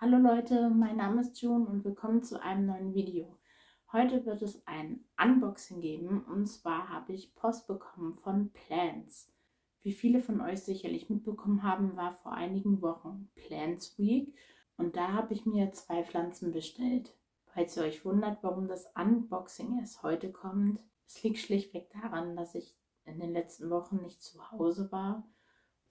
Hallo Leute, mein Name ist June und willkommen zu einem neuen Video. Heute wird es ein Unboxing geben und zwar habe ich Post bekommen von Plants. Wie viele von euch sicherlich mitbekommen haben, war vor einigen Wochen Plants Week und da habe ich mir 2 Pflanzen bestellt. Falls ihr euch wundert, warum das Unboxing erst heute kommt, es liegt schlichtweg daran, dass ich in den letzten Wochen nicht zu Hause war.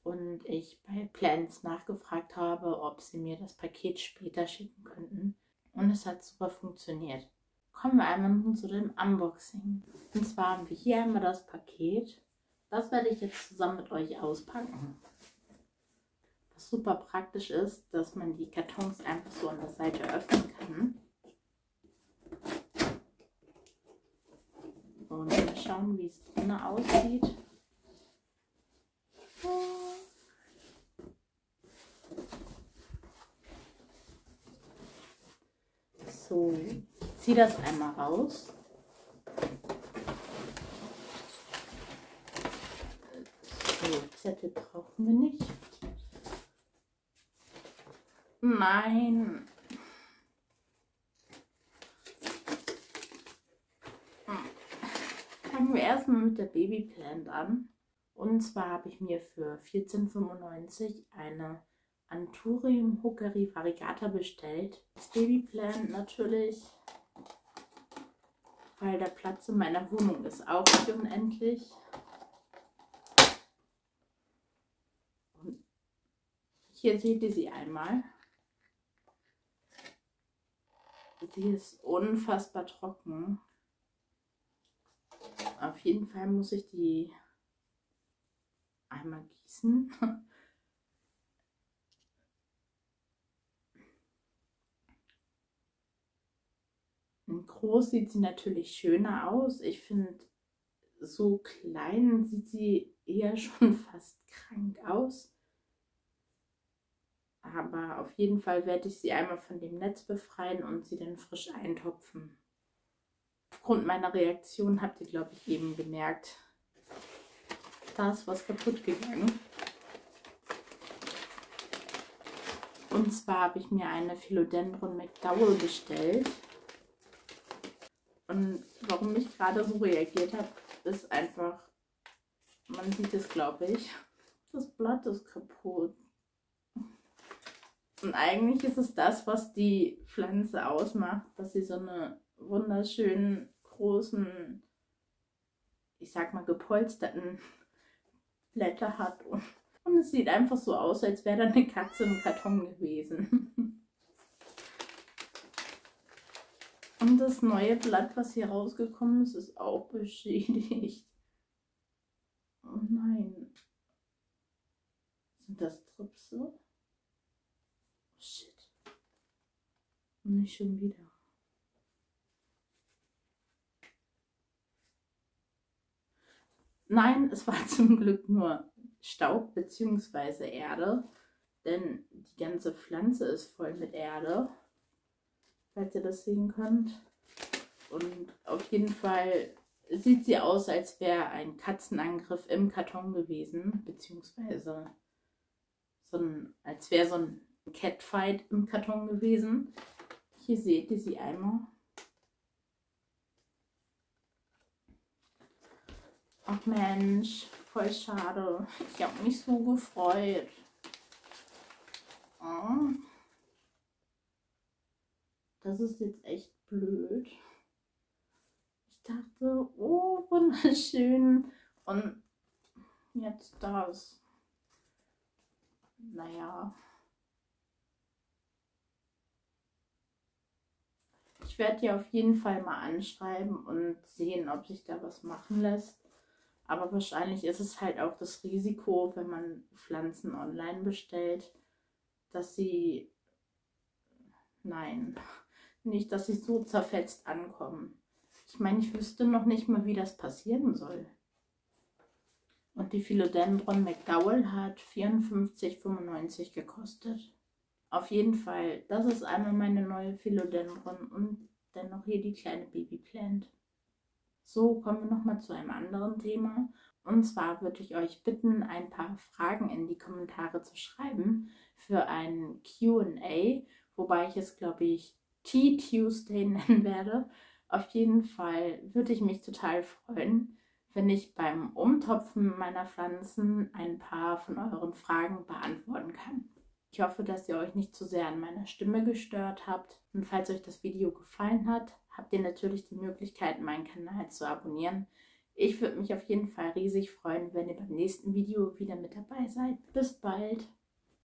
Und ich bei Plants nachgefragt habe, ob sie mir das Paket später schicken könnten. Und es hat super funktioniert. Kommen wir einmal nun zu dem Unboxing. Und zwar haben wir hier einmal das Paket. Das werde ich jetzt zusammen mit euch auspacken. Was super praktisch ist, dass man die Kartons einfach so an der Seite öffnen kann. Und wir schauen, wie es drinnen aussieht. So, ich ziehe das einmal raus. So, Zettel brauchen wir nicht. Nein. Fangen wir erstmal mit der Babyplant an. Und zwar habe ich mir für 14,95 € eine Anthurium hookeri variegata bestellt. Das Babyplant natürlich, weil der Platz in meiner Wohnung ist auch nicht unendlich. Und hier seht ihr sie einmal. Sie ist unfassbar trocken. Auf jeden Fall muss ich die einmal gießen. In groß sieht sie natürlich schöner aus. Ich finde, so klein sieht sie eher schon fast krank aus. Aber auf jeden Fall werde ich sie einmal von dem Netz befreien und sie dann frisch eintopfen. Aufgrund meiner Reaktion habt ihr, glaube ich, eben gemerkt, da ist was kaputt gegangen. Und zwar habe ich mir eine Philodendron McDowell bestellt. Und warum ich gerade so reagiert habe, ist einfach, man sieht es, glaube ich, das Blatt ist kaputt. Und eigentlich ist es das, was die Pflanze ausmacht, dass sie so eine wunderschönen, großen, ich sag mal gepolsterten Blätter hat. Und es sieht einfach so aus, als wäre da eine Katze im Karton gewesen. Und das neue Blatt, was hier rausgekommen ist, ist auch beschädigt. Oh nein. Sind das Tripse? Oh shit. Und nicht schon wieder. Nein, es war zum Glück nur Staub bzw. Erde. Denn die ganze Pflanze ist voll mit Erde. Falls ihr das sehen könnt. Und auf jeden Fall sieht sie aus, als wäre ein Katzenangriff im Karton gewesen, beziehungsweise als wäre so ein Catfight im Karton gewesen. Hier seht ihr sie einmal. Ach Mensch, voll schade. Ich habe mich so gefreut. Oh. Das ist jetzt echt blöd. Ich dachte, oh, wunderschön. Und jetzt das. Naja. Ich werde die auf jeden Fall mal anschreiben und sehen, ob sich da was machen lässt. Aber wahrscheinlich ist es halt auch das Risiko, wenn man Pflanzen online bestellt, dass sie... Nein. Nicht, dass sie so zerfetzt ankommen. Ich meine, ich wüsste noch nicht mal, wie das passieren soll. Und die Philodendron McDowell hat 54,95 € gekostet. Auf jeden Fall, das ist einmal meine neue Philodendron und dann noch hier die kleine Babyplant. So, kommen wir nochmal zu einem anderen Thema. Und zwar würde ich euch bitten, ein paar Fragen in die Kommentare zu schreiben für ein Q&A, wobei ich es, glaube ich, Tea Tuesday nennen werde. Auf jeden Fall würde ich mich total freuen, wenn ich beim Umtopfen meiner Pflanzen ein paar von euren Fragen beantworten kann. Ich hoffe, dass ihr euch nicht zu sehr an meiner Stimme gestört habt. Und falls euch das Video gefallen hat, habt ihr natürlich die Möglichkeit, meinen Kanal zu abonnieren. Ich würde mich auf jeden Fall riesig freuen, wenn ihr beim nächsten Video wieder mit dabei seid. Bis bald!